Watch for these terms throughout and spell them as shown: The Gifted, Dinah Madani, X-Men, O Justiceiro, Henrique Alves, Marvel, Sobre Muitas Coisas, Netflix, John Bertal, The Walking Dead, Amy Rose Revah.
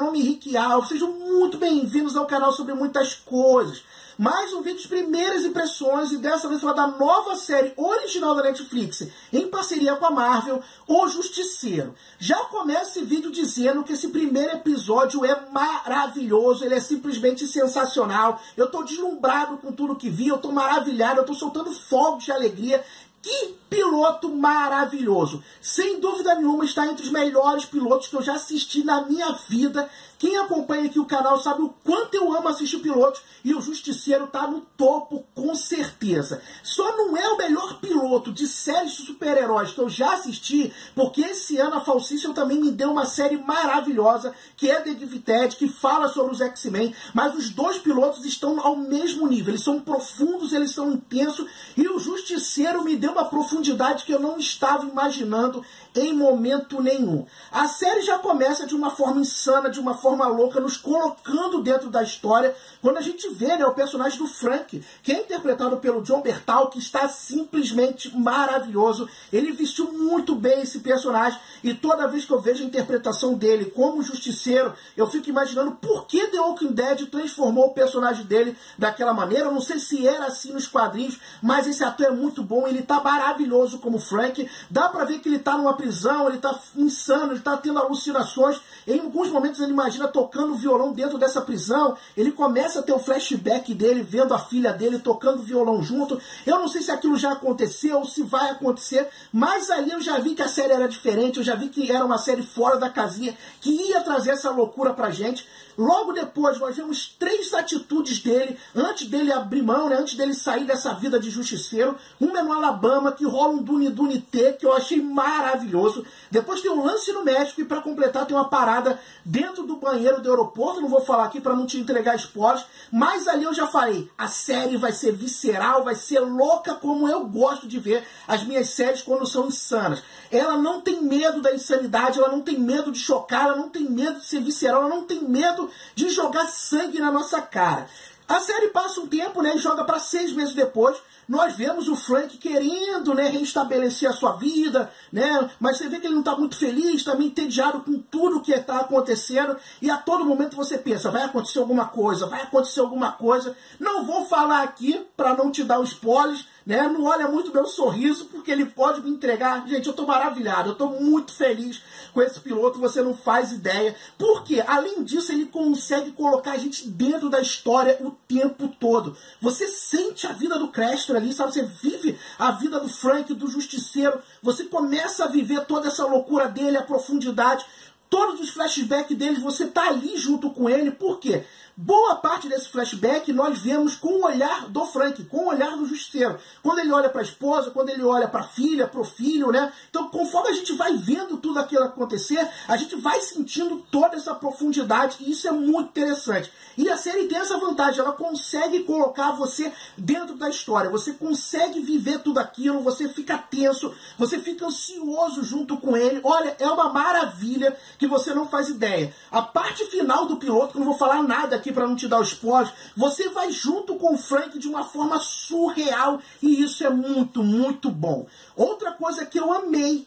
meu nome é Henrique Alves, sejam muito bem-vindos ao canal Sobre Muitas Coisas. Mais um vídeo de primeiras impressões, e dessa vez falar da nova série original da Netflix, em parceria com a Marvel, O Justiceiro. Já começa esse vídeo dizendo que esse primeiro episódio é maravilhoso, ele é simplesmente sensacional. Eu tô deslumbrado com tudo que vi, eu tô maravilhado, eu tô soltando fogos de alegria. Que piloto maravilhoso! Sem dúvida nenhuma está entre os melhores pilotos que eu já assisti na minha vida. Quem acompanha aqui o canal sabe o quanto eu amo assistir pilotos, e o Justiceiro está no topo com certeza. Só não é o melhor piloto de séries de super-heróis que eu já assisti, porque esse ano a Falsício também me deu uma série maravilhosa, que é The Gifted, que fala sobre os X-Men, mas os dois pilotos estão ao mesmo nível, eles são profundos, eles são intensos, e o Justiceiro me deu uma profundidade que eu não estava imaginando em momento nenhum. A série já começa de uma forma insana, de uma forma louca, nos colocando dentro da história, quando a gente vê, né, o personagem do Frank, que é interpretado pelo John Bertal, que está simplesmente maravilhoso. Ele vestiu muito bem esse personagem, e toda vez que eu vejo a interpretação dele como Justiceiro, eu fico imaginando por que The Walking Dead transformou o personagem dele daquela maneira. Eu não sei se era assim nos quadrinhos, mas esse ator é muito bom, ele tá maravilhoso como Frank. Dá pra ver que ele tá numa prisão, ele tá insano, ele tá tendo alucinações. Em alguns momentos ele imagina tocando violão dentro dessa prisão, ele começa a ter o flashback dele, vendo a filha dele tocando violão junto. Eu não sei se aquilo já aconteceu, ou se vai acontecer, mas ali eu já vi que a série era diferente, eu já vi que era uma série fora da casinha, que ia trazer essa loucura pra gente. Logo depois nós vemos três atitudes dele, antes dele abrir mão, né, antes dele sair dessa vida de Justiceiro. Uma é no Alabama, que rola um dune-dune-tê, que eu achei maravilhoso. Depois tem um lance no México, e para completar tem uma parada dentro do banheiro do aeroporto. Não vou falar aqui para não te entregar spoilers, mas ali eu já falei, a série vai ser visceral, vai ser louca, como eu gosto de ver as minhas séries quando são insanas. Ela não tem medo da insanidade, ela não tem medo de chocar, ela não tem medo de ser visceral, ela não tem medo de jogar sangue na nossa cara. A série passa um tempo, né, e joga para 6 meses depois. Nós vemos o Frank querendo, né, reestabelecer a sua vida, né, mas você vê que ele não está muito feliz, tá meio entediado com tudo que está acontecendo, e a todo momento você pensa, vai acontecer alguma coisa, vai acontecer alguma coisa. Não vou falar aqui para não te dar os spoilers, né, não olha muito meu sorriso, porque ele pode me entregar. Gente, eu estou maravilhado, eu estou muito feliz com esse piloto, você não faz ideia, porque além disso ele consegue colocar a gente dentro da história o tempo todo. Você sente a vida do Crestor ali, sabe? Você vive a vida do Frank, do Justiceiro, você começa a viver toda essa loucura dele, a profundidade, todos os flashbacks dele, você tá ali junto com ele. Por quê? Boa parte desse flashback nós vemos com o olhar do Frank, com o olhar do Justiceiro. Quando ele olha para a esposa, quando ele olha para a filha, para o filho, né? Então, conforme a gente vai vendo tudo aquilo acontecer, a gente vai sentindo toda essa profundidade, e isso é muito interessante. E a série tem essa vantagem, ela consegue colocar você dentro da história, você consegue viver tudo aquilo, você fica tenso, você fica ansioso junto com ele. Olha, é uma maravilha que você não faz ideia. A parte final do piloto, que eu não vou falar nada aqui para não te dar os spoilers, você vai junto com o Frank de uma forma surreal, e isso é muito, muito bom. Outra coisa que eu amei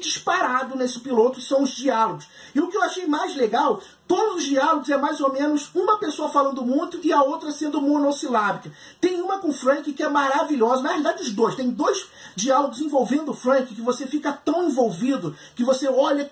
disparado nesse piloto, são os diálogos. E o que eu achei mais legal, todos os diálogos é mais ou menos uma pessoa falando muito e a outra sendo monossilábica. Tem uma com o Frank que é maravilhosa, na realidade os dois, tem dois diálogos envolvendo o Frank que você fica tão envolvido, que você olha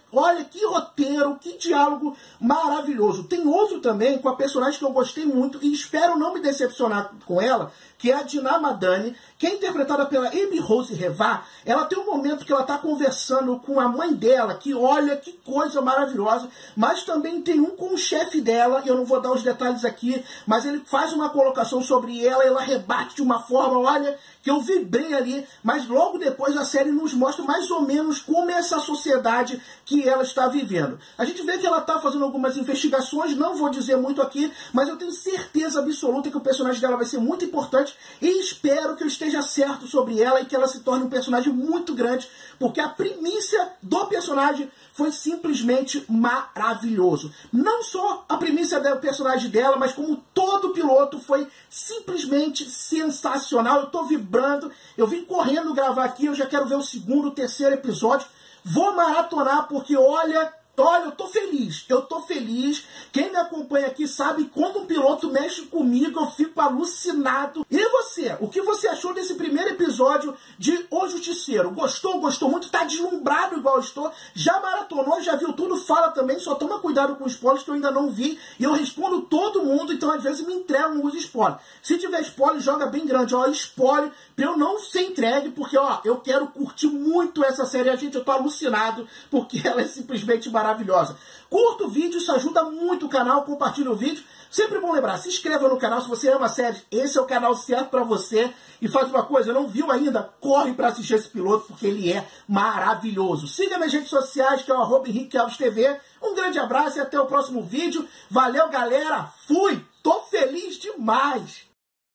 que roteiro, que diálogo maravilhoso. Tem outro também com a personagem que eu gostei muito, e espero não me decepcionar com ela, que é a Dinah Madani, que é interpretada pela Amy Rose Revah. Ela tem um momento que ela está conversando com a mãe dela, que olha que coisa maravilhosa, mas também tem um com o chefe dela, eu não vou dar os detalhes aqui, mas ele faz uma colocação sobre ela, ela rebate de uma forma, olha, que eu vibrei ali. Mas logo depois a série nos mostra mais ou menos como é essa sociedade que ela está vivendo. A gente vê que ela está fazendo algumas investigações, não vou dizer muito aqui, mas eu tenho certeza absoluta que o personagem dela vai ser muito importante, e espero que eu esteja certo sobre ela e que ela se torne um personagem muito grande, porque a primícia do personagem foi simplesmente maravilhoso. Não só a primícia do personagem dela, mas como todo piloto foi simplesmente sensacional. Eu tô vibrando, eu vim correndo gravar aqui, eu já quero ver o 2º, o 3º episódio. Vou maratonar, porque olha, Olha, eu tô feliz. Quem me acompanha aqui sabe, quando um piloto mexe comigo, eu fico alucinado. E você? O que você achou desse primeiro episódio de O Justiceiro? Gostou? Gostou muito? Tá deslumbrado igual eu estou? Já maratonou? Já viu tudo? Fala também, só toma cuidado com os spoilers que eu ainda não vi. E eu respondo todo mundo, então às vezes me entregam os spoilers. Se tiver spoiler, joga bem grande, ó, spoiler, pra eu não ser entregue, porque, ó, eu quero curtir muito essa série. Gente, eu tô alucinado, porque ela é simplesmente maravilhosa. Curta o vídeo, isso ajuda muito o canal, compartilha o vídeo. Sempre bom lembrar, se inscreva no canal se você ama séries. Esse é o canal certo pra você. E faz uma coisa, não viu ainda? Corre pra assistir esse piloto, porque ele é maravilhoso. Siga minhas redes sociais, que é o @henriquealvestv. Um grande abraço e até o próximo vídeo. Valeu, galera. Fui! Tô feliz demais!